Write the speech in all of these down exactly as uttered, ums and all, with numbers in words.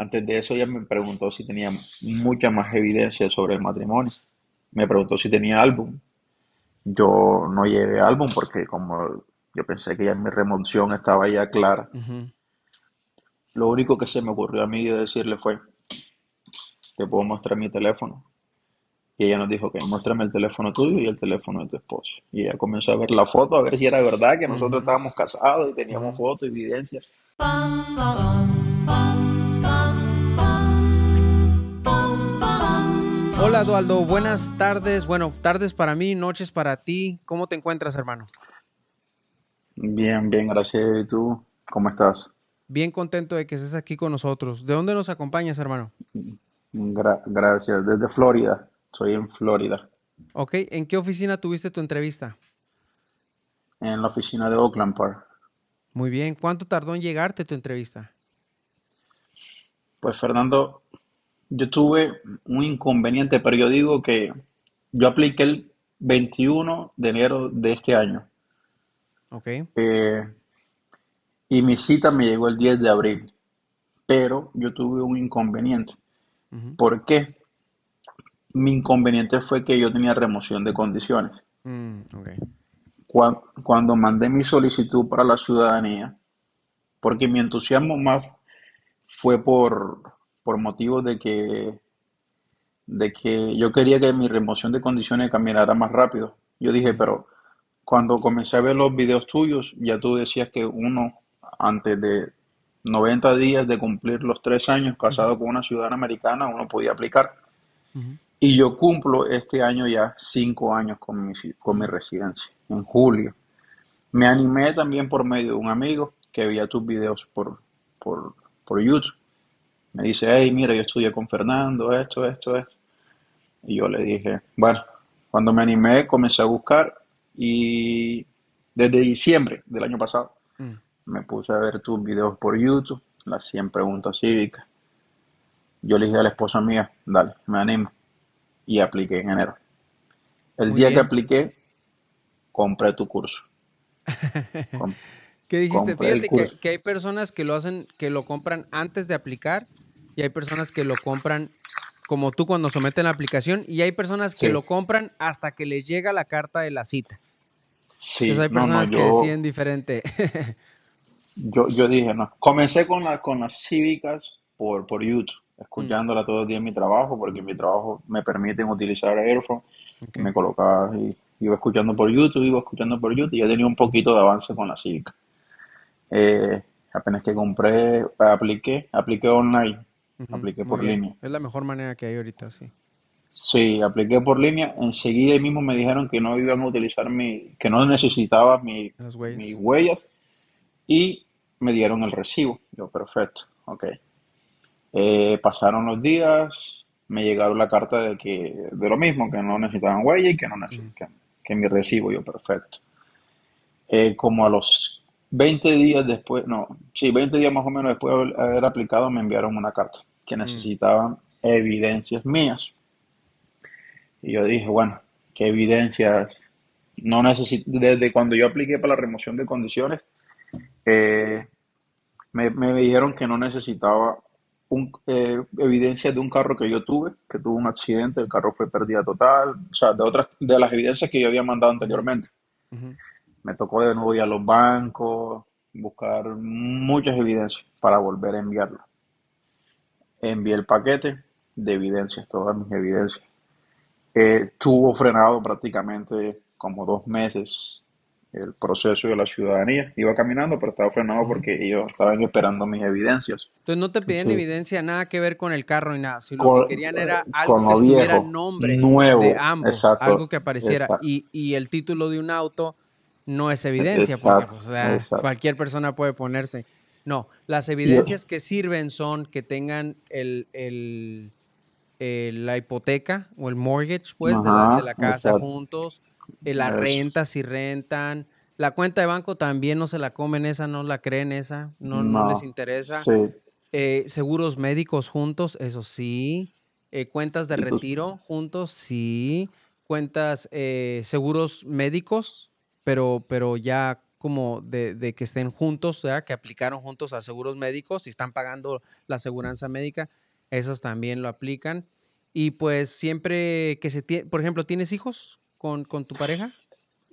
Antes de eso ella me preguntó si tenía mucha más evidencia sobre el matrimonio. Me preguntó si tenía álbum. Yo no llevé álbum porque como yo pensé que ya mi remoción estaba ya clara. Uh-huh. Lo único que se me ocurrió a mí de decirle fue, te puedo mostrar mi teléfono. Y ella nos dijo, ok, muéstrame el teléfono tuyo y el teléfono de tu esposo. Y ella comenzó a ver la foto, a ver si era verdad que nosotros estábamos casados y teníamos fotos, evidencias. Hola, Dualdo, buenas tardes. Bueno, tardes para mí, noches para ti. ¿Cómo te encuentras, hermano? Bien, bien, gracias. ¿Y tú? ¿Cómo estás? Bien contento de que estés aquí con nosotros. ¿De dónde nos acompañas, hermano? Gra- gracias, desde Florida. Soy en Florida. Ok, ¿en qué oficina tuviste tu entrevista? En la oficina de Oakland Park. Muy bien, ¿cuánto tardó en llegarte tu entrevista? Pues Fernando, yo tuve un inconveniente, pero yo digo que yo apliqué el veintiuno de enero de este año. Ok. Eh, y mi cita me llegó el diez de abril, pero yo tuve un inconveniente. Uh-huh. ¿Por qué? Mi inconveniente fue que yo tenía remoción de condiciones. Mm, okay. Cuando, cuando mandé mi solicitud para la ciudadanía, porque mi entusiasmo más fue por, por motivos de que, de que yo quería que mi remoción de condiciones caminara más rápido. Yo dije, pero cuando comencé a ver los videos tuyos, ya tú decías que uno, antes de noventa días de cumplir los tres años casado uh-huh. con una ciudadana americana, uno podía aplicar. Uh-huh. Y yo cumplo este año ya cinco años con mi, con mi residencia, en julio. Me animé también por medio de un amigo que veía tus videos por, por, por YouTube. Me dice, hey, mira, yo estudié con Fernando, esto, esto, esto. Y yo le dije, bueno, cuando me animé comencé a buscar y desde diciembre del año pasado uh-huh. me puse a ver tus videos por YouTube, las cien preguntas cívicas. Yo le dije a la esposa mía, dale, me animo. Y apliqué en enero. El Muy día bien. que apliqué, compré tu curso. Com- ¿Qué dijiste? Fíjate que, que hay personas que lo hacen, que lo compran antes de aplicar, y hay personas que lo compran como tú cuando someten la aplicación, y hay personas que sí. lo compran hasta que les llega la carta de la cita. Sí. Entonces hay personas no, no, yo, que deciden diferente. yo, yo dije, no. Comencé con, la, con las cívicas por, por YouTube. Escuchándola todos los días en mi trabajo, porque en mi trabajo me permiten utilizar AirPhone. Okay. Me colocaba y iba escuchando por YouTube, iba escuchando por YouTube, y ya tenía un poquito de avance con la cívica. Eh, apenas que compré, apliqué, apliqué online, uh-huh. apliqué por línea. Es la mejor manera que hay ahorita, sí. Sí, apliqué por línea. Enseguida ahí mismo me dijeron que no iban a utilizar mi, que no necesitaba mi, mis huellas, y me dieron el recibo. Yo, perfecto, ok. Eh, pasaron los días, me llegaron la carta de que de lo mismo, que no necesitaban huella y que no necesitaban, que mi recibo, yo perfecto. Eh, como a los veinte días después, no, sí, veinte días más o menos después de haber aplicado, me enviaron una carta que necesitaban mm. evidencias mías. Y yo dije, bueno, ¿qué evidencias? No necesito, desde cuando yo apliqué para la remoción de condiciones, eh, me, me dijeron que no necesitaba Un, eh, evidencia de un carro que yo tuve, que tuvo un accidente, el carro fue pérdida total, o sea, de otras de las evidencias que yo había mandado anteriormente. Uh-huh. Me tocó de nuevo ir a los bancos, buscar muchas evidencias para volver a enviarlo. Envié el paquete de evidencias, todas mis evidencias. Eh, estuvo frenado prácticamente como dos meses el proceso de la ciudadanía. Iba caminando, pero estaba frenado porque ellos estaban esperando mis evidencias. Entonces no te piden sí. evidencia, nada que ver con el carro ni nada, sino con, lo que querían era algo que estuviera viejo, nombre nuevo, de ambos, exacto, algo que apareciera. Y, y el título de un auto no es evidencia, exacto, porque o sea, cualquier persona puede ponerse. No, las evidencias Dios. que sirven son que tengan el, el, el, la hipoteca o el mortgage, pues, ajá, de, la, de la casa, exacto, juntos. La renta, si rentan. La cuenta de banco también no se la comen esa, no la creen esa, no, no, no les interesa. Sí. Eh, seguros médicos juntos, eso sí. Eh, cuentas de Entonces, retiro juntos, sí. Cuentas, eh, seguros médicos, pero, pero ya como de, de que estén juntos, ¿verdad? Que aplicaron juntos a seguros médicos, si están pagando la aseguranza médica, esas también lo aplican. Y pues siempre que se tiene, por ejemplo, ¿tienes hijos con, con tu pareja?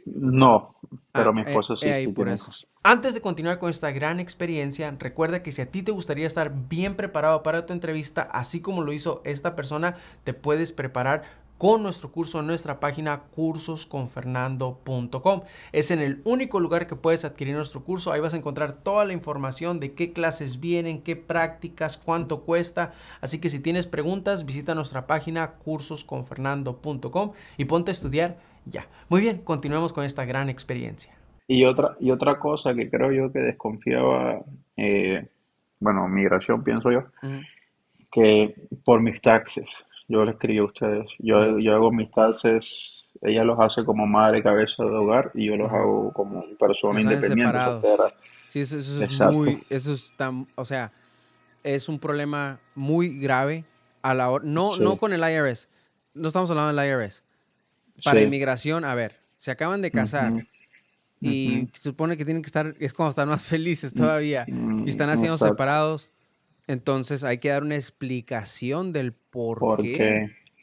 No, pero ah, mi esposo eh, sí, eh, sí por eso. Antes de continuar con esta gran experiencia, recuerda que si a ti te gustaría estar bien preparado para tu entrevista, así como lo hizo esta persona, te puedes preparar con nuestro curso en nuestra página cursos con fernando punto com. Es en el único lugar que puedes adquirir nuestro curso. Ahí vas a encontrar toda la información de qué clases vienen, qué prácticas, cuánto cuesta. Así que si tienes preguntas, visita nuestra página cursos con fernando punto com y ponte a estudiar ya. Muy bien, continuemos con esta gran experiencia. Y otra, y otra cosa que creo yo que desconfiaba, eh, bueno, migración pienso yo, uh-huh. que por mis taxes. Yo les escribí a ustedes, yo, yo hago mis taxes, ella los hace como madre cabeza de hogar y yo los hago como persona independiente. Sí, eso, eso es muy, eso es tan, o sea, es un problema muy grave a la hora, no, sí. no con el I R S, no estamos hablando del I R S, para sí. inmigración, a ver, se acaban de casar uh-huh. y uh-huh. se supone que tienen que estar, es cuando están más felices todavía uh-huh. y están haciendo Exacto. separados. Entonces hay que dar una explicación del por, ¿Por qué,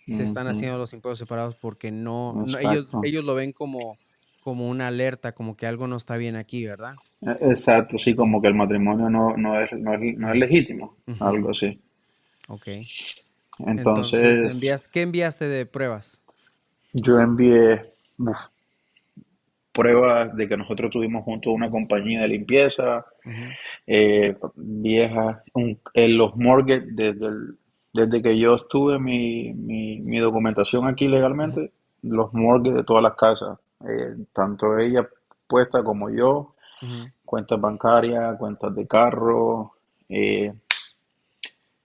qué se uh-huh. están haciendo los impuestos separados, porque no, no ellos, ellos lo ven como, como una alerta, como que algo no está bien aquí, ¿verdad? Exacto, sí, como que el matrimonio no, no, es, no, es, no es legítimo, uh-huh. algo así. Ok. Entonces, Entonces ¿enviaste, ¿qué enviaste de pruebas? Yo envié uf, pruebas de que nosotros tuvimos juntos una compañía de limpieza, Uh-huh. Eh, vieja, un, eh, los mortgages desde, el, desde que yo estuve mi, mi, mi documentación aquí legalmente, uh-huh. los mortgages de todas las casas, eh, tanto ella puesta como yo, uh-huh. cuentas bancarias, cuentas de carro, eh,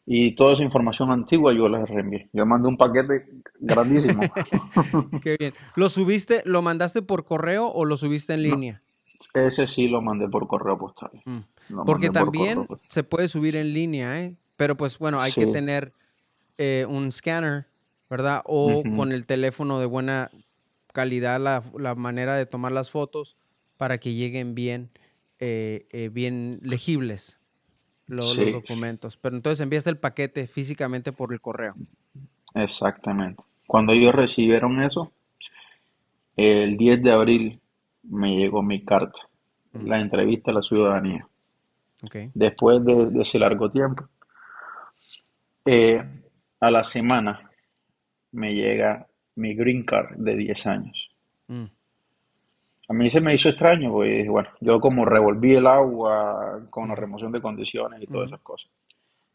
y toda esa información antigua yo las reenvié. Yo mandé un paquete grandísimo. Qué bien. ¿Lo subiste, lo mandaste por correo o lo subiste en línea? No. Ese sí lo mandé por correo postal. Mm. Porque también por postal. Se puede subir en línea, ¿eh? Pero pues bueno, hay sí. que tener eh, un scanner, ¿verdad? O uh-huh. con el teléfono de buena calidad la, la manera de tomar las fotos para que lleguen bien, eh, eh, bien legibles lo, sí. los documentos. Pero entonces enviaste el paquete físicamente por el correo. Exactamente. Cuando ellos recibieron eso, el diez de abril... me llegó mi carta, uh-huh. la entrevista a la ciudadanía. Okay. Después de, de ese largo tiempo, eh, a la semana me llega mi green card de diez años. Uh-huh. A mí se me hizo extraño, porque bueno, yo como revolví el agua con la remoción de condiciones y todas uh-huh. esas cosas.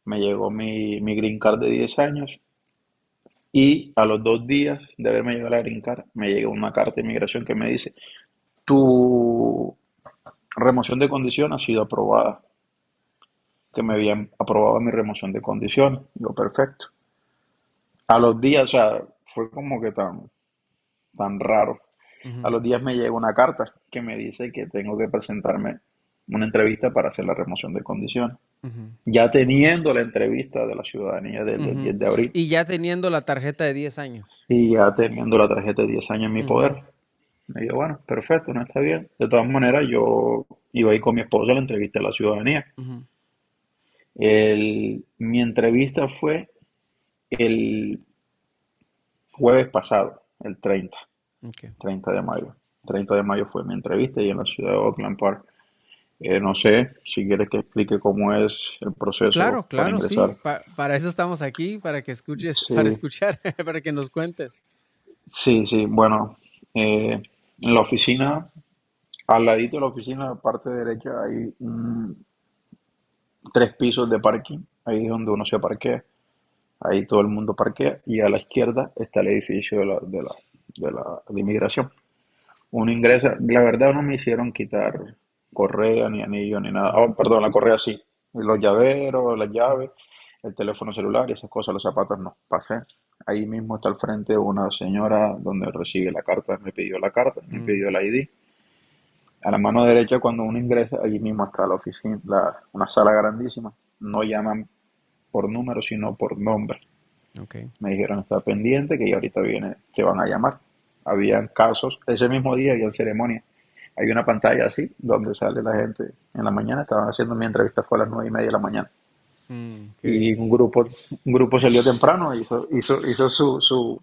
Me llegó mi, mi green card de diez años y a los dos días de haberme llegado la green card, me llegó una carta de inmigración que me dice... tu remoción de condición ha sido aprobada. Que me habían aprobado mi remoción de condición. Yo, perfecto. A los días, o sea, fue como que tan, tan raro. Uh-huh. A los días me llega una carta que me dice que tengo que presentarme una entrevista para hacer la remoción de condición. Uh-huh. Ya teniendo la entrevista de la ciudadanía del uh-huh. diez de abril. Y ya teniendo la tarjeta de diez años. Y ya teniendo la tarjeta de diez años en mi uh-huh. poder. Me dijo, bueno, perfecto, no está bien. De todas maneras, yo iba a ir con mi esposa a la entrevista a la ciudadanía. Uh-huh. El, mi entrevista fue el jueves pasado, el treinta. Okay. treinta de mayo. treinta de mayo fue mi entrevista y en la ciudad de Oakland Park. Eh, no sé si quieres que explique cómo es el proceso. Claro, claro, para sí. Pa- para eso estamos aquí, para que escuches, sí. para escuchar, para que nos cuentes. Sí, sí, bueno. Eh, en la oficina, al ladito de la oficina, a la parte derecha, hay mm, tres pisos de parking. Ahí es donde uno se parquea. Ahí todo el mundo parquea. Y a la izquierda está el edificio de la, de la, de la de inmigración. Uno ingresa. La verdad, no me hicieron quitar correa, ni anillo, ni nada. Oh, perdón, la correa sí. Los llaveros, las llaves, el teléfono celular y esas cosas, los zapatos no. Pasé. Ahí mismo está al frente una señora donde recibe la carta, me pidió la carta, me mm. pidió el I D. A la mano derecha cuando uno ingresa, allí mismo está la oficina, la, una sala grandísima. No llaman por número, sino por nombre. Okay. Me dijeron, está pendiente, que ya ahorita viene, que van a llamar. Habían casos, ese mismo día había ceremonia hay una pantalla así donde sale la gente en la mañana. Estaban haciendo mi entrevista, fue a las nueve y media de la mañana. Mm, okay. Y un grupo un grupo salió temprano, hizo hizo, hizo su, su,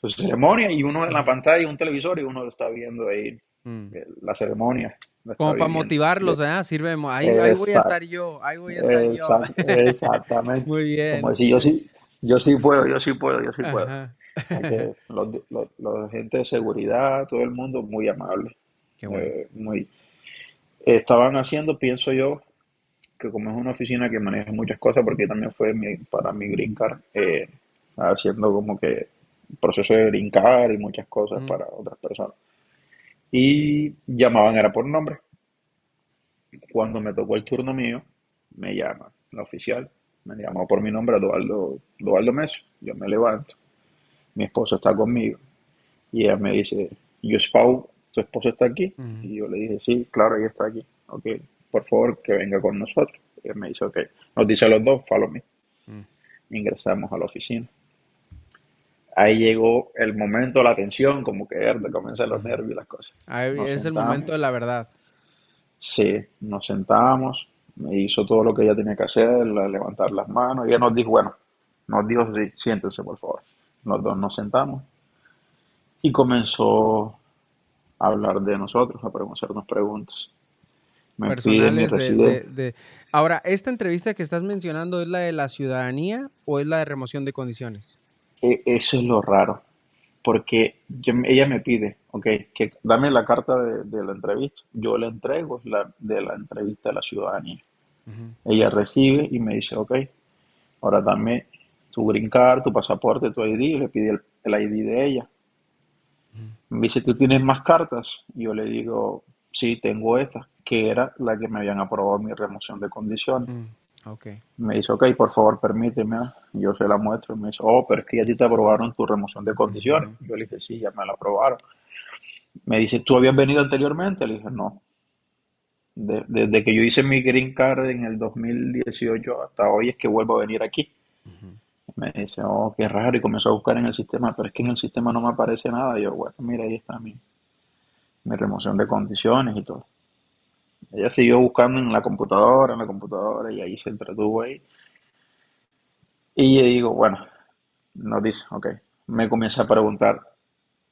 su ceremonia, y uno en la pantalla, un televisor, y uno lo está viendo ahí, mm. la ceremonia. Como para viviendo. Motivarlos, ¿eh? Sirve, ahí, ahí voy a estar yo, ahí voy a estar exact yo. Exactamente. Muy bien. Como decir, yo sí, yo sí puedo, yo sí puedo, yo sí puedo. La gente de seguridad, todo el mundo muy amable. Qué bueno. eh, muy, estaban haciendo, pienso yo, que como es una oficina que maneja muchas cosas, porque también fue mi, para mi green card, eh, haciendo como que proceso de green card y muchas cosas mm. para otras personas. Y llamaban, era por nombre. Cuando me tocó el turno mío, me llama la oficial, me llamó por mi nombre, Dualdo, Dualdo Meso. Yo me levanto, mi esposo está conmigo, y ella me dice, yo spouse, ¿tu esposo está aquí? Mm. Y yo le dije, sí, claro, ella está aquí. Ok, por favor, que venga con nosotros. Y ella me dice, ok, nos dice a los dos, follow me. Mm. Ingresamos a la oficina. Ahí llegó el momento, la tensión, como que comienzan los nervios y las cosas. Ahí es el momento de la verdad. Sí, nos sentamos, me hizo todo lo que ella tenía que hacer, levantar las manos, y ella nos dijo, bueno, nos dijo, sí, siéntense por favor. Los dos nos sentamos y comenzó a hablar de nosotros, a hacernos preguntas. Me personales piden, de, de, de... Ahora, ¿esta entrevista que estás mencionando es la de la ciudadanía o es la de remoción de condiciones? Eso es lo raro, porque yo, ella me pide, ok, que dame la carta de, de la entrevista, yo le entrego la de la entrevista a la ciudadanía. Uh-huh. Ella recibe y me dice, ok, ahora dame tu green card, tu pasaporte, tu I D, y le pide el, el I D de ella. Uh-huh. Me dice, ¿tú tienes más cartas? Y yo le digo, sí, tengo esta, que era la que me habían aprobado mi remoción de condiciones. Uh-huh. Okay. Me dice, ok, por favor, permíteme. Yo se la muestro. Me dice, oh, pero es que ya a ti te aprobaron tu remoción de condiciones. Uh-huh. Yo le dije, sí, ya me la aprobaron. Me dice, ¿tú habías venido anteriormente? Le dije, no. De, desde que yo hice mi green card en el dos mil dieciocho hasta hoy es que vuelvo a venir aquí. Uh-huh. Me dice, oh, qué raro. Y comenzó a buscar en el sistema, pero es que en el sistema no me aparece nada. Y yo, bueno, mira, ahí está mi, mi remoción de condiciones y todo. Ella siguió buscando en la computadora, en la computadora, y ahí se entretuvo ahí. Y yo digo, bueno, nos dice, ok. Me comienza a preguntar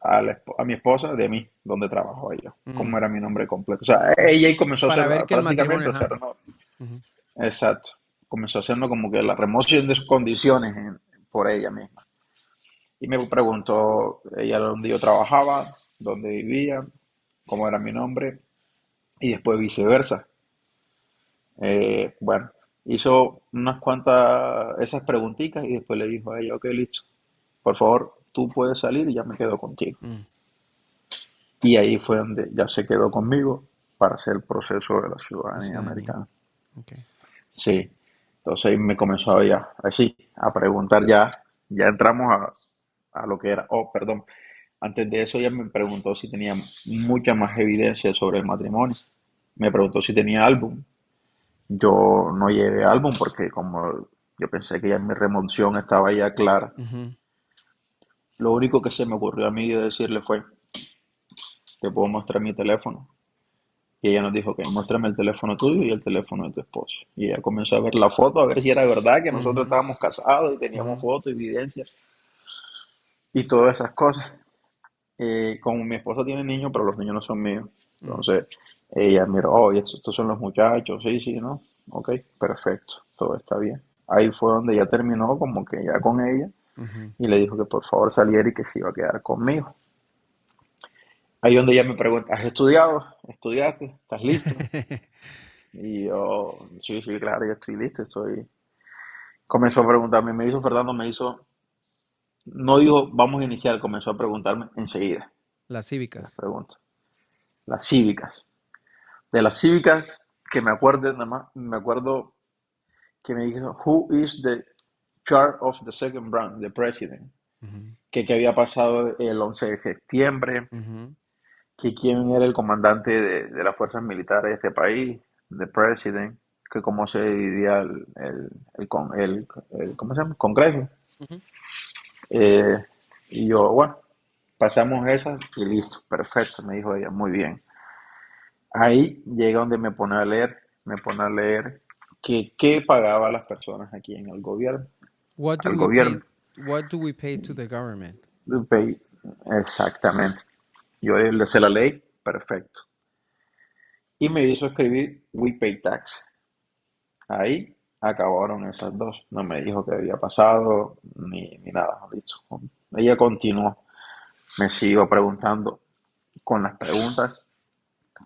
a, la, a mi esposa de mí, dónde trabajaba yo, mm. cómo era mi nombre completo. O sea, ella ahí comenzó Para a hacer prácticamente a hacer, ¿no? uh-huh. Exacto. Comenzó a hacernos como que la remoción de sus condiciones en, por ella misma. Y me preguntó ella dónde yo trabajaba, dónde vivía, cómo era mi nombre. Y después viceversa. Eh, bueno, hizo unas cuantas esas preguntitas y después le dijo a ella, ok, listo, por favor, tú puedes salir y ya me quedo contigo. Mm. Y ahí fue donde ya se quedó conmigo para hacer el proceso de la ciudadanía, ciudadanía. americana. Okay. Sí, entonces me comenzó ya así a preguntar, ya, ya entramos a, a lo que era, oh, perdón. Antes de eso ella me preguntó si tenía mucha más evidencia sobre el matrimonio. Me preguntó si tenía álbum. Yo no llevé álbum porque como yo pensé que ya mi remoción estaba ya clara. Uh-huh. Lo único que se me ocurrió a mí de decirle fue, te puedo mostrar mi teléfono. Y ella nos dijo, ok, muéstrame el teléfono tuyo y el teléfono de tu esposo. Y ella comenzó a ver la foto, a ver si era verdad que nosotros uh-huh. estábamos casados y teníamos fotos, evidencias y todas esas cosas. Eh, como mi esposa tiene niños, pero los niños no son míos. Entonces, ella miró, oh, estos, estos son los muchachos, sí, sí, ¿no? Ok, perfecto, todo está bien. Ahí fue donde ya terminó, como que ya con ella, uh-huh. y le dijo que por favor saliera y que se iba a quedar conmigo. Ahí donde ella me pregunta, ¿has estudiado? ¿Estudiaste? ¿Estás listo? Y yo, sí, sí, claro, yo estoy listo, estoy... Comenzó a preguntarme, me hizo Fernando, me hizo... No dijo, vamos a iniciar, comenzó a preguntarme enseguida. Las cívicas. Las preguntas. Las cívicas. De las cívicas, que me acuerdo, nada más, me acuerdo que me dijo, who is the charge of the second branch, the president? Uh-huh. Que, que había pasado el once de septiembre, uh-huh. que quién era el comandante de, de las fuerzas militares de este país, the president, que cómo se dividía el, el, el, el, el ¿cómo se llama? Congreso. Uh-huh. Eh, y yo, bueno, pasamos esas y listo, perfecto, me dijo ella, muy bien. Ahí llega donde me pone a leer, me pone a leer que qué pagaba las personas aquí en el gobierno. What do, al we, gobierno. Pay, what do we pay to the government? Pay, exactamente. Yo le sé la ley, perfecto. Y me hizo escribir we pay tax. Ahí acabaron esas dos. No me dijo que había pasado ni, ni nada. Listo. Ella continuó. Me sigo preguntando con las preguntas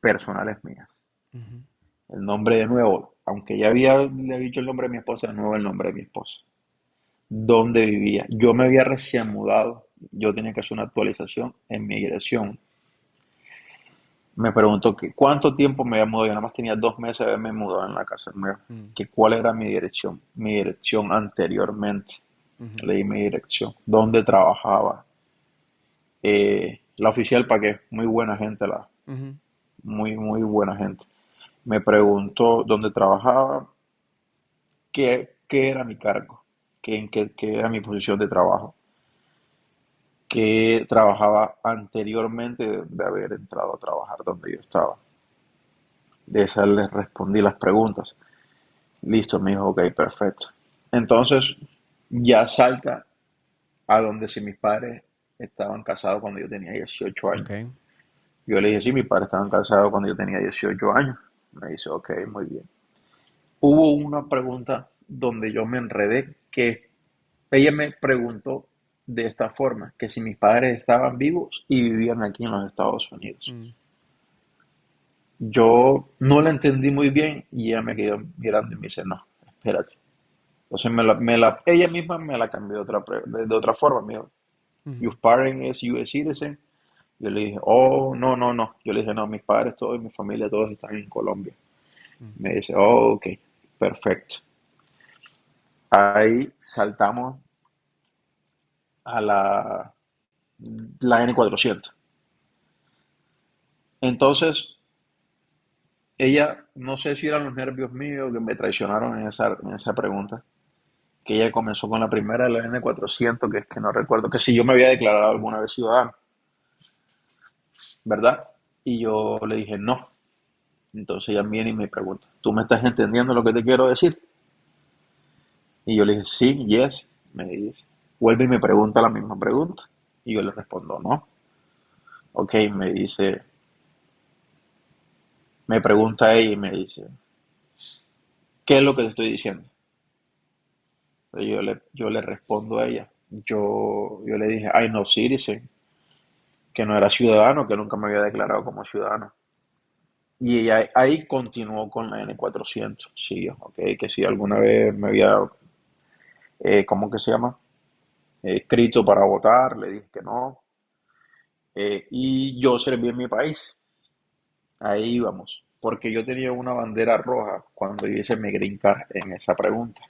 personales mías. Uh-huh. El nombre de nuevo, aunque ya había, le había dicho el nombre de mi esposa, de nuevo el nombre de mi esposa. ¿Dónde vivía? Yo me había recién mudado. Yo tenía que hacer una actualización en mi dirección. Me preguntó que cuánto tiempo me había mudado. Yo nada más tenía dos meses de haberme mudado en la casa nueva. Uh-huh. Que cuál era mi dirección, mi dirección anteriormente. Uh-huh. Leí mi dirección. ¿Dónde trabajaba? Eh, la oficial, para que muy buena gente la... Uh-huh. Muy, muy buena gente. Me preguntó dónde trabajaba, qué, qué era mi cargo, qué, qué, qué era mi posición de trabajo, qué trabajaba anteriormente de, de haber entrado a trabajar donde yo estaba. De esas les respondí las preguntas. Listo, me dijo, ok, perfecto. Entonces, ya salta a donde si mis padres estaban casados cuando yo tenía dieciocho años. Okay. Yo le dije, sí, mis padres estaban casados cuando yo tenía dieciocho años. Me dice, ok, muy bien. Hubo una pregunta donde yo me enredé, que ella me preguntó de esta forma, que si mis padres estaban vivos y vivían aquí en los Estados Unidos. Mm. Yo no la entendí muy bien y ella me quedó mirando y me dice, no, espérate. Entonces me la, me la, ella misma me la cambió de otra, de otra forma. Me dijo, mm. Your parent is U S citizen. Yo le dije, oh, no, no, no. Yo le dije, no, mis padres, todos, mi familia, todos están en Colombia. Mm. Me dice, oh, ok, perfecto. Ahí saltamos a la, la N cuatrocientos. Entonces, ella, no sé si eran los nervios míos que me traicionaron en esa, en esa pregunta, que ella comenzó con la primera de la N cuatrocientos, que es que no recuerdo, que si yo me había declarado alguna vez ciudadano. ¿Verdad? Y yo le dije, no. Entonces ella viene y me pregunta, ¿tú me estás entendiendo lo que te quiero decir? Y yo le dije, sí, yes. Me dice, vuelve y me pregunta la misma pregunta. Y yo le respondo, no. Ok, me dice, me pregunta ella y me dice, ¿qué es lo que te estoy diciendo? Entonces yo le, yo le respondo a ella. Yo, yo le dije, I know citizen. Que no era ciudadano, que nunca me había declarado como ciudadano. Y ella, ahí continuó con la N cuatrocientos. Sí, ok, que si alguna vez me había, eh, ¿cómo que se llama? Eh, escrito para votar, le dije que no. Eh, y yo serví en mi país. Ahí íbamos. Porque yo tenía una bandera roja cuando yo hice mi green card en esa pregunta.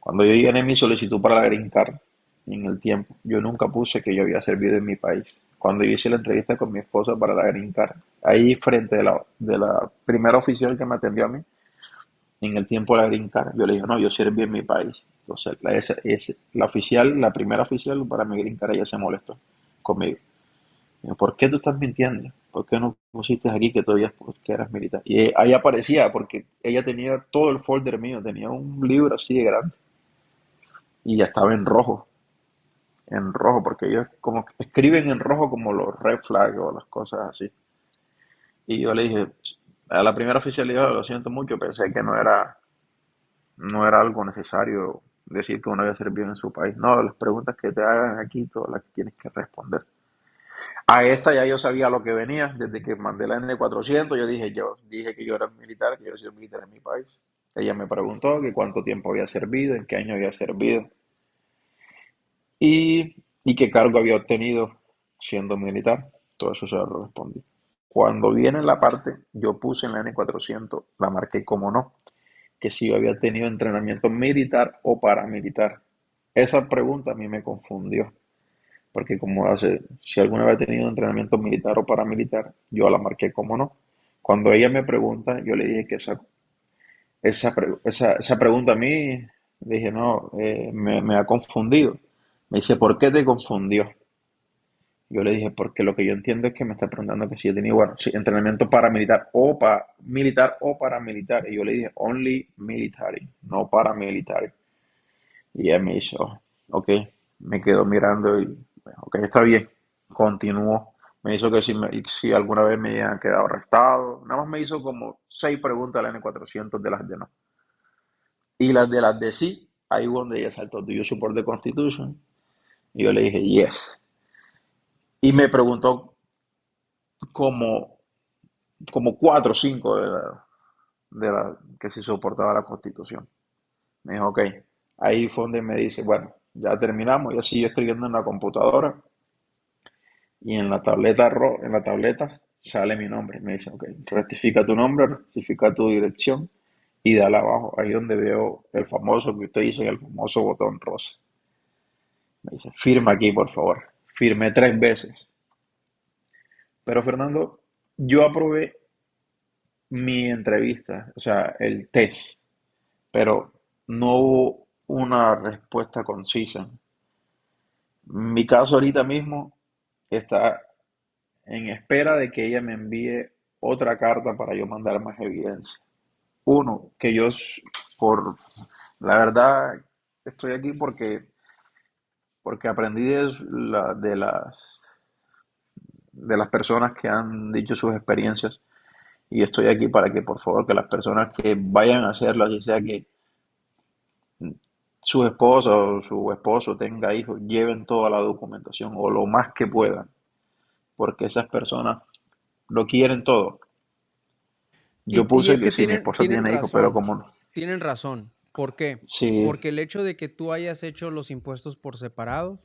Cuando yo llegué en mi solicitud para la green card, en el tiempo, yo nunca puse que yo había servido en mi país. Cuando yo hice la entrevista con mi esposa para la green card, ahí frente de la, de la primera oficial que me atendió a mí, en el tiempo de la green card, yo le dije, no, yo serví en mi país. Entonces, la, esa, esa, la oficial, la primera oficial para mi green card, ella se molestó conmigo. Dijo, ¿por qué tú estás mintiendo? ¿Por qué no pusiste aquí que todavía que eras militar? Y ahí aparecía, porque ella tenía todo el folder mío, tenía un libro así de grande, y ya estaba en rojo. En rojo, porque ellos como escriben en rojo como los red flags o las cosas así. Y yo le dije, a la primera oficialidad, lo siento mucho, pensé que no era no era algo necesario decir que uno había servido en su país. No, las preguntas que te hagan aquí, todas las que tienes que responder. A esta ya yo sabía lo que venía, desde que mandé la N cuatrocientos, yo dije, yo dije que yo era militar, que yo soy militar en mi país. Ella me preguntó que cuánto tiempo había servido, en qué año había servido. Y, y qué cargo había obtenido siendo militar. Todo eso se lo respondí. Cuando viene la parte, yo puse en la N cuatrocientos, la marqué como no, que si yo había tenido entrenamiento militar o paramilitar. Esa pregunta a mí me confundió, porque como hace, si alguna vez he tenido entrenamiento militar o paramilitar, yo la marqué como no. Cuando ella me pregunta, yo le dije que esa, esa, esa, esa pregunta a mí, dije no, eh, me, me ha confundido. Me dice, ¿por qué te confundió? Yo le dije, porque lo que yo entiendo es que me está preguntando que si yo tenía, bueno, si entrenamiento paramilitar o pa, militar o paramilitar. Y yo le dije, only military, no paramilitar. Y él me hizo, ok, me quedó mirando y, ok, está bien. Continuó. Me hizo que si, me, si alguna vez me habían quedado arrestado. Nada más me hizo como seis preguntas de la N cuatrocientos, de las de no. Y las de las de sí, ahí donde ella saltó, ¿do you support the Constitution? Y yo le dije, yes. Y me preguntó como, como cuatro o cinco de la, de la que si soportaba la Constitución. Me dijo, ok. Ahí fue donde me dice, bueno, ya terminamos. Y así yo escribiendo en la computadora. Y en la tableta en la tableta sale mi nombre. Me dice, ok, rectifica tu nombre, rectifica tu dirección. Y dale abajo, ahí donde veo el famoso que usted hizo, el famoso botón rosa. Me dice, firma aquí, por favor. Firmé tres veces. Pero, Fernando, yo aprobé mi entrevista, o sea, el test. Pero no hubo una respuesta concisa. Mi caso ahorita mismo está en espera de que ella me envíe otra carta para yo mandar más evidencia. Uno, que yo, por la verdad, estoy aquí porque, porque aprendí de, la, de, las, de las personas que han dicho sus experiencias. Y estoy aquí para que, por favor, que las personas que vayan a hacerlo, así sea que sus esposas o su esposo tenga hijos, lleven toda la documentación o lo más que puedan. Porque esas personas lo quieren todo. Yo puse es que, que sí, tienen, mi esposa tiene hijos, pero como no. Tienen razón. ¿Por qué? Sí. Porque el hecho de que tú hayas hecho los impuestos por separado,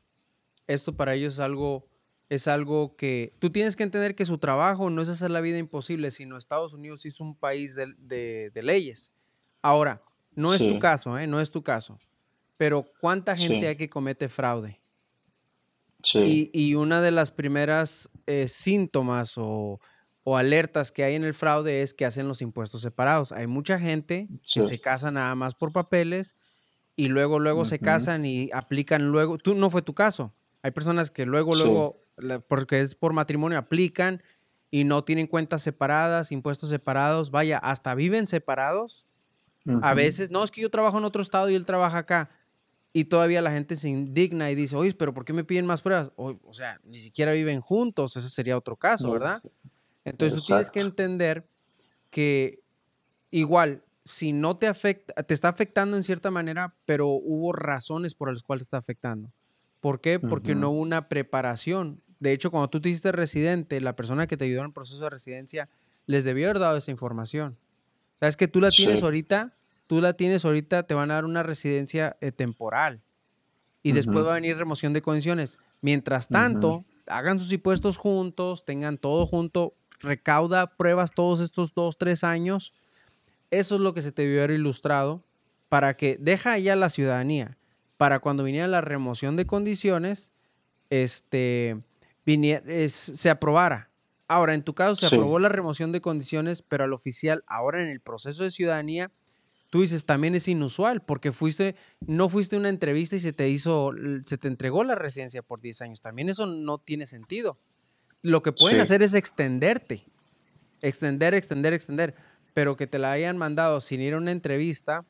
esto para ellos es algo, es algo que... Tú tienes que entender que su trabajo no es hacer la vida imposible, sino Estados Unidos es un país de, de, de leyes. Ahora, no es sí. tu caso, ¿eh? No es tu caso. Pero ¿cuánta gente sí. hay que comete fraude? Sí. Y, y una de las primeras eh, síntomas o... o alertas que hay en el fraude es que hacen los impuestos separados. Hay mucha gente sí. que se casa nada más por papeles y luego, luego uh-huh. se casan y aplican luego. Tú no fue tu caso. Hay personas que luego, sí. luego, porque es por matrimonio, aplican y no tienen cuentas separadas, impuestos separados. Vaya, hasta viven separados. Uh-huh. A veces, no, es que yo trabajo en otro estado y él trabaja acá. Y todavía la gente se indigna y dice, oye, pero ¿por qué me piden más pruebas? O, o sea, ni siquiera viven juntos. Ese sería otro caso, no, ¿verdad? Sí. Entonces, exacto. Tú tienes que entender que igual, si no te afecta, te está afectando en cierta manera, pero hubo razones por las cuales te está afectando. ¿Por qué? Porque uh-huh. no hubo una preparación. De hecho, cuando tú te hiciste residente, la persona que te ayudó en el proceso de residencia les debió haber dado esa información. O sea, es que tú la tienes sí. ahorita, tú la tienes ahorita, te van a dar una residencia eh, temporal. Y uh-huh. después va a venir remoción de condiciones. Mientras tanto, uh-huh. hagan sus impuestos juntos, tengan todo junto, recauda pruebas todos estos dos, tres años. Eso es lo que se te debió haber ilustrado para que deja ya la ciudadanía. Para cuando viniera la remoción de condiciones, este, viniera, es, se aprobara. Ahora, en tu caso, se sí. aprobó la remoción de condiciones, pero al oficial, ahora en el proceso de ciudadanía, tú dices, también es inusual, porque fuiste, no fuiste a una entrevista y se te hizo, se te entregó la residencia por diez años. También eso no tiene sentido. Lo que pueden sí. hacer es extenderte, extender, extender, extender, pero que te la hayan mandado sin ir a una entrevista,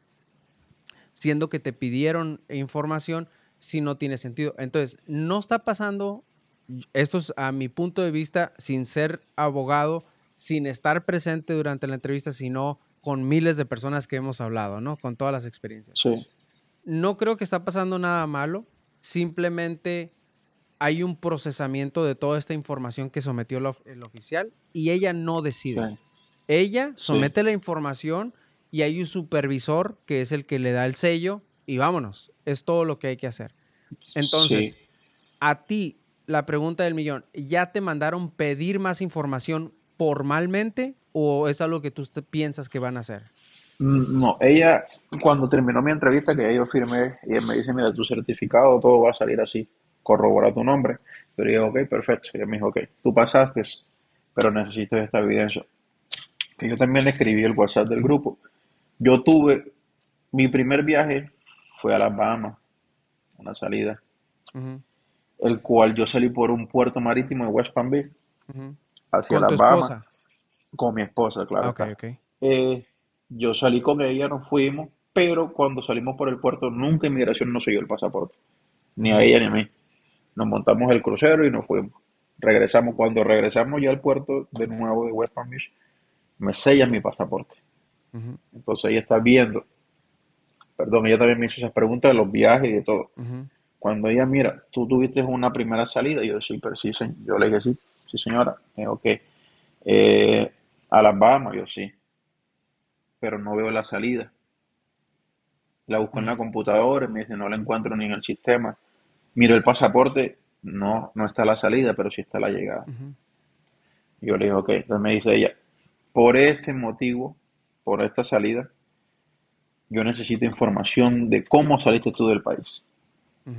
siendo que te pidieron información, si no tiene sentido. Entonces, no está pasando, esto es a mi punto de vista, sin ser abogado, sin estar presente durante la entrevista, sino con miles de personas que hemos hablado, ¿no? Con todas las experiencias. Sí. No creo que está pasando nada malo, simplemente... hay un procesamiento de toda esta información que sometió el, of- el oficial y ella no decide. Sí. Ella somete sí. la información y hay un supervisor que es el que le da el sello y vámonos. Es todo lo que hay que hacer. Entonces, sí. a ti, la pregunta del millón, ¿ya te mandaron pedir más información formalmente o es algo que tú te piensas que van a hacer? No, ella, cuando terminó mi entrevista, que yo firmé, y ella me dice, mira, tu certificado, todo va a salir así. Corrobora tu nombre, pero yo, ok, perfecto. Ella me dijo, ok, tú pasaste, pero necesito esta evidencia. Que yo también le escribí el WhatsApp del grupo. Yo tuve, mi primer viaje fue a Las Bahamas, una salida. Uh-huh. el cual yo salí por un puerto marítimo de West Palm Beach, uh-huh, hacia las Bahamas. ¿Con tu esposa? Con mi esposa, claro. Ok, está. ok. Eh, yo salí con ella, nos fuimos, pero cuando salimos por el puerto, nunca inmigración nos siguió el pasaporte, ni a ella ni a mí. Nos montamos el crucero y nos fuimos. Regresamos, cuando regresamos ya al puerto de nuevo de West Palm Beach, me sellan mi pasaporte. Uh-huh. Entonces ella está viendo, perdón, ella también me hizo esas preguntas de los viajes y de todo. Uh-huh. Cuando ella mira, tú tuviste una primera salida, yo sí, pero sí, señor. Yo le dije sí, sí señora, eh, ok, eh, a las Bahamas, yo sí, pero no veo la salida. La busco en la computadora, me dice, no la encuentro ni en el sistema. Miro el pasaporte, no, no está la salida, pero sí está la llegada. Uh-huh. Yo le dije, ok, entonces me dice ella, por este motivo, por esta salida, yo necesito información de cómo saliste tú del país. Uh-huh.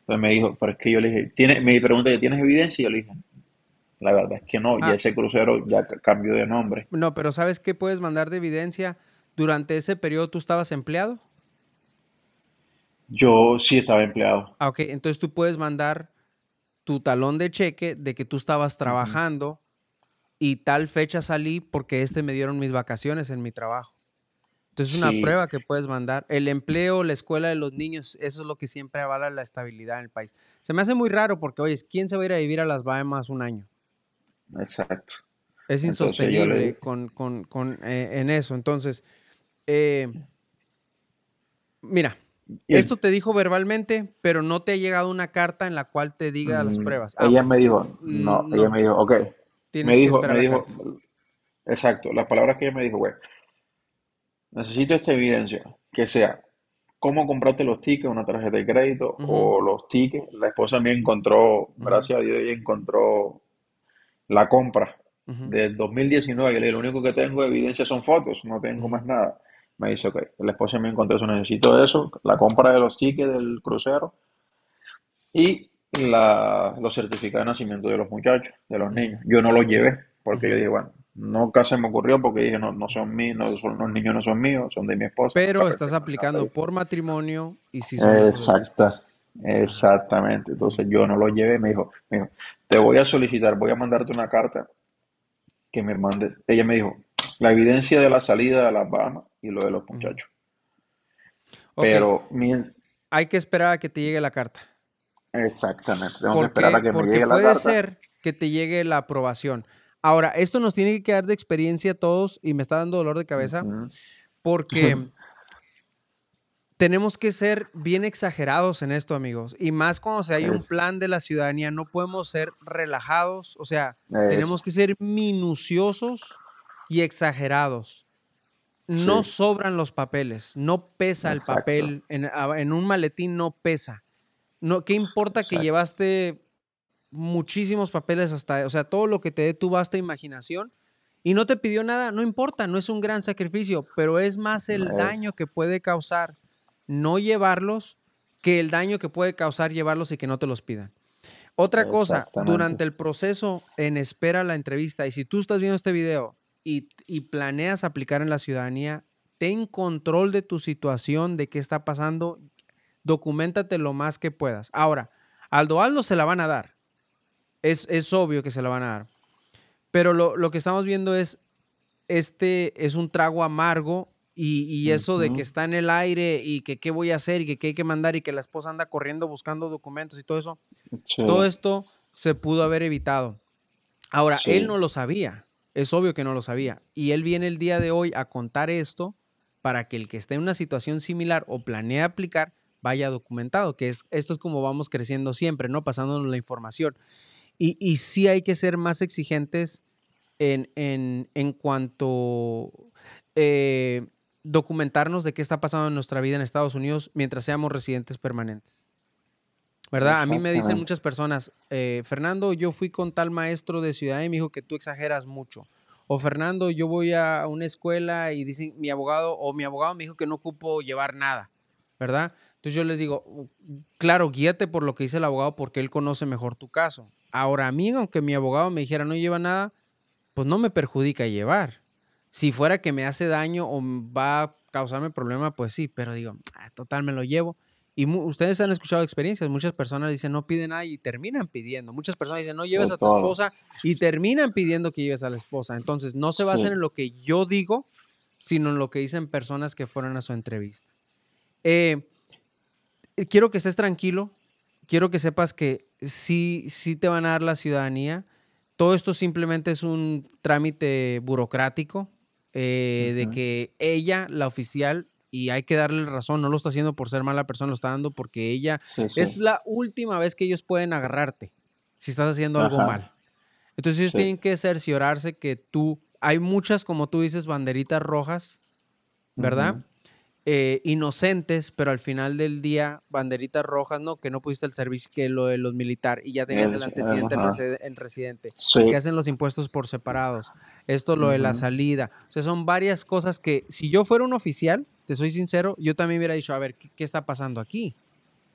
Entonces me dijo, pero es que yo le dije, ¿tienes? Me pregunta, ¿tienes evidencia? Y yo le dije, la verdad es que no, ah. ya ese crucero ya cambió de nombre. No, pero ¿sabes qué puedes mandar de evidencia? ¿Durante ese periodo tú estabas empleado? Yo sí estaba empleado. Ah, ok. Entonces tú puedes mandar tu talón de cheque de que tú estabas trabajando, uh-huh, y tal fecha salí porque este me dieron mis vacaciones en mi trabajo. Entonces es sí. una prueba que puedes mandar. El empleo, la escuela de los niños, eso es lo que siempre avala la estabilidad en el país. Se me hace muy raro porque, oye, ¿quién se va a ir a vivir a las Bahamas un año? Exacto. Es insostenible le... con, con, con, eh, en eso. Entonces, eh, mira, y esto te dijo verbalmente, pero no te ha llegado una carta en la cual te diga las pruebas. Ah, ella me dijo, no, no, ella me dijo, ok. Me dijo, me dijo, la exacto, las palabras que ella me dijo, güey, necesito esta evidencia, que sea cómo compraste los tickets, una tarjeta de crédito, uh-huh, o los tickets. La esposa mía encontró, uh-huh, gracias a Dios, ella encontró la compra, uh-huh, del dos mil diecinueve. Yo le dije, lo único que tengo de evidencia son fotos, no tengo más nada. Me dice, ok, la esposa me encontró eso, necesito eso, la compra de los tickets del crucero y la, los certificados de nacimiento de los muchachos, de los niños. Yo no los llevé porque, uh-huh, yo dije, bueno, nunca se me ocurrió porque dije, no, no son míos, no son, los niños no son míos, son de mi esposa. Pero estás aplicando por matrimonio y si son... Exacto, exactamente. Entonces yo no los llevé, me dijo, me dijo, te voy a solicitar, voy a mandarte una carta que me mande. Ella me dijo, la evidencia de la salida de las Bahamas y lo de los muchachos. Okay. Pero mi... hay que esperar a que te llegue la carta. Exactamente. Tengo que esperar a que me llegue la carta. Porque puede ser que te llegue la aprobación. Ahora, esto nos tiene que quedar de experiencia a todos y me está dando dolor de cabeza, uh-huh, porque tenemos que ser bien exagerados en esto, amigos. Y más cuando se hay un plan de la ciudadanía, no podemos ser relajados. O sea, es. tenemos que ser minuciosos y exagerados. No sí. sobran los papeles, no pesa Exacto. el papel. En, en un maletín no pesa. No, ¿qué importa Exacto. que llevaste muchísimos papeles hasta, o sea, todo lo que te dé tu vasta imaginación y no te pidió nada, no importa, no es un gran sacrificio, pero es más el no. daño que puede causar no llevarlos que el daño que puede causar llevarlos y que no te los pidan. Otra cosa, durante el proceso en espera a la entrevista, y si tú estás viendo este video y, y planeas aplicar en la ciudadanía, ten control de tu situación, de qué está pasando, documentate lo más que puedas. Ahora, al Dualdo se la van a dar. Es, es obvio que se la van a dar. Pero lo, lo que estamos viendo es, este es un trago amargo y, y eso, uh-huh, de que está en el aire y que qué voy a hacer y que qué hay que mandar y que la esposa anda corriendo buscando documentos y todo eso. Sí. Todo esto se pudo haber evitado. Ahora, sí. él no lo sabía. Es obvio que no lo sabía. Y él viene el día de hoy a contar esto para que el que esté en una situación similar o planea aplicar vaya documentado, que es, esto es como vamos creciendo siempre, ¿no? Pasándonos la información. Y, y sí hay que ser más exigentes en, en, en cuanto eh, documentarnos de qué está pasando en nuestra vida en Estados Unidos mientras seamos residentes permanentes, ¿verdad? A mí me dicen muchas personas, eh, Fernando, yo fui con tal maestro de ciudad y me dijo que tú exageras mucho. O Fernando, yo voy a una escuela y dicen mi abogado, o mi abogado me dijo que no ocupo llevar nada, ¿verdad? Entonces yo les digo, claro, guíate por lo que dice el abogado porque él conoce mejor tu caso. Ahora, a mí, aunque mi abogado me dijera no lleva nada, pues no me perjudica llevar. Si fuera que me hace daño o va a causarme problema, pues sí, pero digo, total, me lo llevo Y mu ustedes han escuchado experiencias, muchas personas dicen no piden nada y terminan pidiendo. Muchas personas dicen no lleves a tu esposa y terminan pidiendo que lleves a la esposa. Entonces no se basen sí. en lo que yo digo, sino en lo que dicen personas que fueron a su entrevista. Eh, quiero que estés tranquilo, quiero que sepas que sí, sí te van a dar la ciudadanía. Todo esto simplemente es un trámite burocrático eh, uh-huh. de que ella, la oficial, y hay que darle razón, no lo está haciendo por ser mala persona, lo está dando porque ella sí, sí. es la última vez que ellos pueden agarrarte si estás haciendo Ajá. algo mal. Entonces ellos sí. tienen que cerciorarse que tú, hay muchas, como tú dices, banderitas rojas, ¿verdad? Uh-huh. eh, inocentes, pero al final del día, banderitas rojas, ¿no? Que no pudiste el servicio, que lo de los militares, y ya tenías el antecedente uh-huh. en residente, sí. que hacen los impuestos por separados, esto lo uh-huh. de la salida. O sea, son varias cosas que, si yo fuera un oficial, te soy sincero, yo también hubiera dicho, a ver, ¿qué, qué está pasando aquí?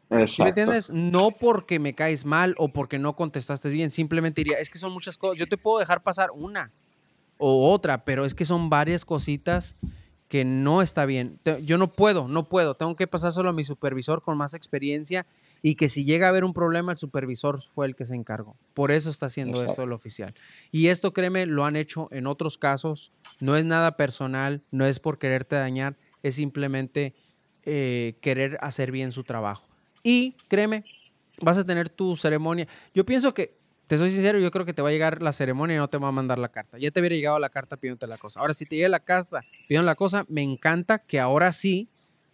Exacto. ¿Me entiendes? No porque me caes mal o porque no contestaste bien, simplemente diría, es que son muchas cosas, yo te puedo dejar pasar una o otra, pero es que son varias cositas que no está bien. Te, yo no puedo, no puedo, tengo que pasar solo a mi supervisor con más experiencia y que si llega a haber un problema, el supervisor fue el que se encargó. Por eso está haciendo Exacto. esto el oficial. Y esto, créeme, lo han hecho en otros casos, no es nada personal, no es por quererte dañar, es simplemente eh, querer hacer bien su trabajo. Y créeme, vas a tener tu ceremonia. Yo pienso que, te soy sincero, yo creo que te va a llegar la ceremonia y no te va a mandar la carta. Ya te hubiera llegado la carta pidiéndote la cosa. Ahora, si te llega la carta pidiendo la cosa, me encanta que ahora sí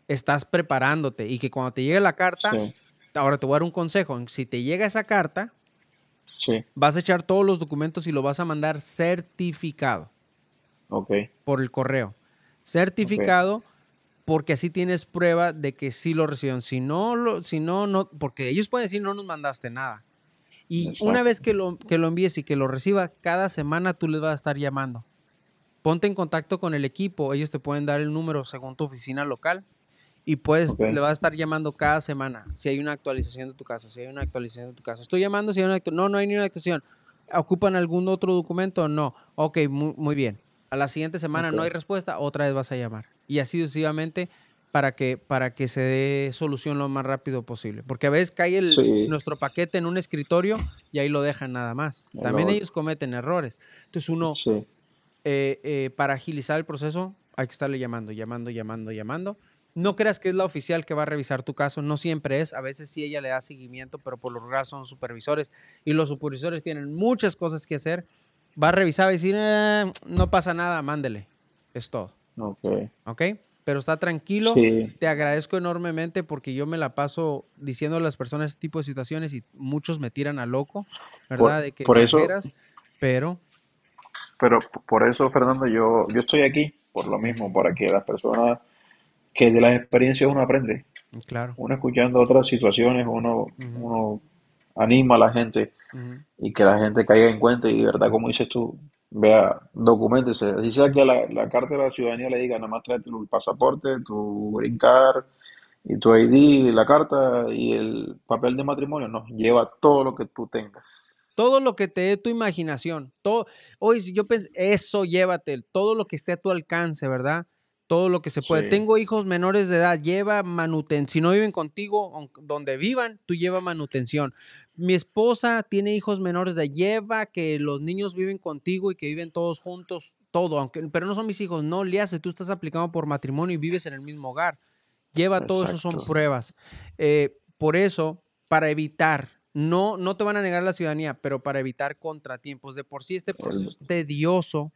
estás preparándote y que cuando te llegue la carta, sí. ahora te voy a dar un consejo. Si te llega esa carta, sí. vas a echar todos los documentos y lo vas a mandar certificado okay. por el correo. Certificado. Okay. Porque así tienes prueba de que sí lo recibieron. Si no, lo, si no, no, porque ellos pueden decir no nos mandaste nada. Y Exacto. una vez que lo, que lo envíes y que lo reciba, cada semana tú les vas a estar llamando. Ponte en contacto con el equipo. Ellos te pueden dar el número según tu oficina local y puedes, okay. le vas a estar llamando cada semana si hay una actualización de tu caso, si hay una actualización de tu caso. Estoy llamando si hay una actualización. No, no hay ni una actualización. ¿Ocupan algún otro documento? No. Ok, muy, muy bien. A la siguiente semana okay. no hay respuesta, otra vez vas a llamar. Y así sucesivamente para que, para que se dé solución lo más rápido posible. Porque a veces cae el, sí. nuestro paquete en un escritorio y ahí lo dejan nada más. El También error. ellos cometen errores. Entonces uno, sí. eh, eh, para agilizar el proceso, hay que estarle llamando, llamando, llamando, llamando. No creas que es la oficial que va a revisar tu caso, no siempre es, a veces sí ella le da seguimiento, pero por lo general son supervisores y los supervisores tienen muchas cosas que hacer. Va a revisar, va a decir, eh, no pasa nada, mándele, es todo. Okay. ok, pero está tranquilo, sí. te agradezco enormemente porque yo me la paso diciendo a las personas este tipo de situaciones y muchos me tiran a loco, ¿verdad? Por, de que por eso, pero... pero por eso, Fernando, yo, yo estoy aquí por lo mismo, para que las personas, que de las experiencias uno aprende, claro. uno escuchando otras situaciones, uno, uh-huh. uno anima a la gente uh-huh. y que la gente caiga en cuenta y de verdad, como dices tú, vea, documentese, así sea que a la, la carta de la ciudadanía le diga, nada más tráete tu pasaporte, tu green card, y tu I D, la carta y el papel de matrimonio, no, lleva todo lo que tú tengas. Todo lo que te dé tu imaginación, todo, hoy yo pensé, eso llévate, todo lo que esté a tu alcance, ¿verdad? Todo lo que se puede. Sí. Tengo hijos menores de edad, lleva manutención. Si no viven contigo, donde vivan, tú lleva manutención. Mi esposa tiene hijos menores de edad, lleva que los niños viven contigo y que viven todos juntos, todo, aunque, pero no son mis hijos, no, le hace, tú estás aplicando por matrimonio y vives en el mismo hogar. Lleva Exacto. todo eso, son pruebas. Eh, por eso, para evitar, no, no te van a negar la ciudadanía, pero para evitar contratiempos. De por sí este proceso es tedioso,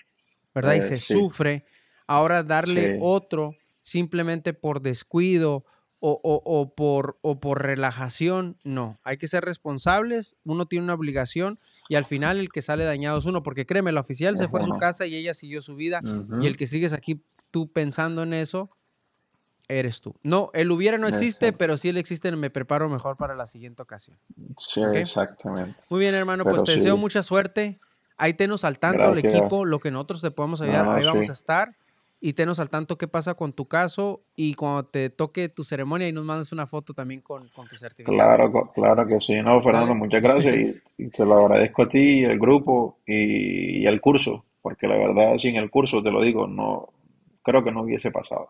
¿verdad? Eh, y se sí. sufre. Ahora darle sí. otro simplemente por descuido o, o, o, por, o por relajación, no. Hay que ser responsables, uno tiene una obligación y al final el que sale dañado es uno, porque créeme, la oficial Ajá. se fue a su casa y ella siguió su vida uh-huh. y el que sigues aquí tú pensando en eso, eres tú. No, el hubiera no existe, exacto. pero si él existe me preparo mejor para la siguiente ocasión. Sí, ¿okay? Exactamente. Muy bien, hermano, pero pues te sí. deseo mucha suerte. Ahí tenos al tanto el equipo, lo que nosotros te podemos ayudar, no, ahí sí. vamos a estar. Y tenos al tanto qué pasa con tu caso y cuando te toque tu ceremonia y nos mandas una foto también con, con tu certificado. Claro, claro que sí. No, Fernando, ¿Vale? muchas gracias y, y te lo agradezco a ti, al grupo y, y al curso, porque la verdad, sin el curso, te lo digo, no creo que no hubiese pasado.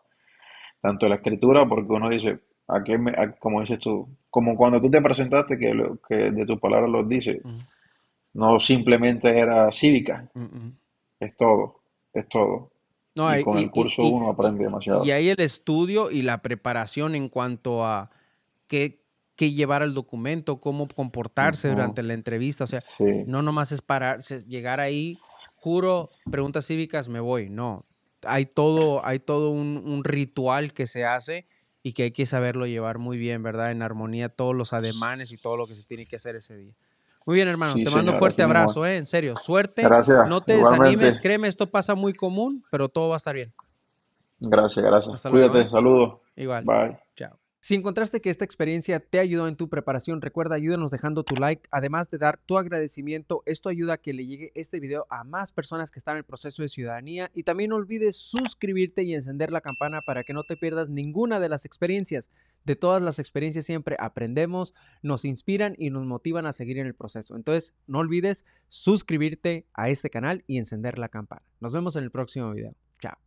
Tanto la escritura, porque uno dice, ¿A qué me, a- como dices tú? Como cuando tú te presentaste, que, lo- que de tus palabras los dice, Mm, no simplemente era cívica, mm, mm. es todo, es todo. No, Y hay- con el y, y- curso y- uno y- aprende y demasiado. hay el estudio y la preparación en cuanto a qué, qué llevar al documento, cómo comportarse Ujú, durante la entrevista. O sea, Sí, no nomás es pararse, llegar ahí, juro, preguntas cívicas, me voy. No, hay todo, hay todo un, un ritual que se hace y que hay que saberlo llevar muy bien, ¿verdad? En armonía, todos los ademanes y todo lo que se tiene que hacer ese día. Muy bien, hermano, sí, te mando señor, así fuerte mismo es. abrazo, ¿eh? En serio, suerte, Gracias, no te desanimes, igualmente. créeme, esto pasa muy común, pero todo va a estar bien. Gracias, gracias. Hasta luego, Cuídate, ¿eh? saludos. Igual. Bye. Chao. Si encontraste que esta experiencia te ayudó en tu preparación, recuerda ayúdanos dejando tu like, además de dar tu agradecimiento. Esto ayuda a que le llegue este video a más personas que están en el proceso de ciudadanía y también no olvides suscribirte y encender la campana para que no te pierdas ninguna de las experiencias. De todas las experiencias siempre aprendemos, nos inspiran y nos motivan a seguir en el proceso. Entonces, no olvides suscribirte a este canal y encender la campana. Nos vemos en el próximo video. Chao.